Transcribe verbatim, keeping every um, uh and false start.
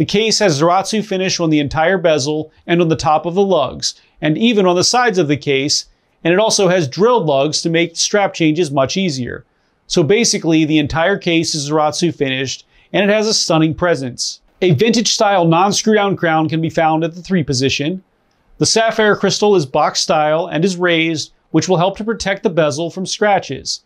The case has Zaratsu finish on the entire bezel and on the top of the lugs, and even on the sides of the case, and it also has drilled lugs to make strap changes much easier. So basically, the entire case is Zaratsu finished, and it has a stunning presence. A vintage-style non-screw-down crown can be found at the three position. The sapphire crystal is box-style and is raised, which will help to protect the bezel from scratches.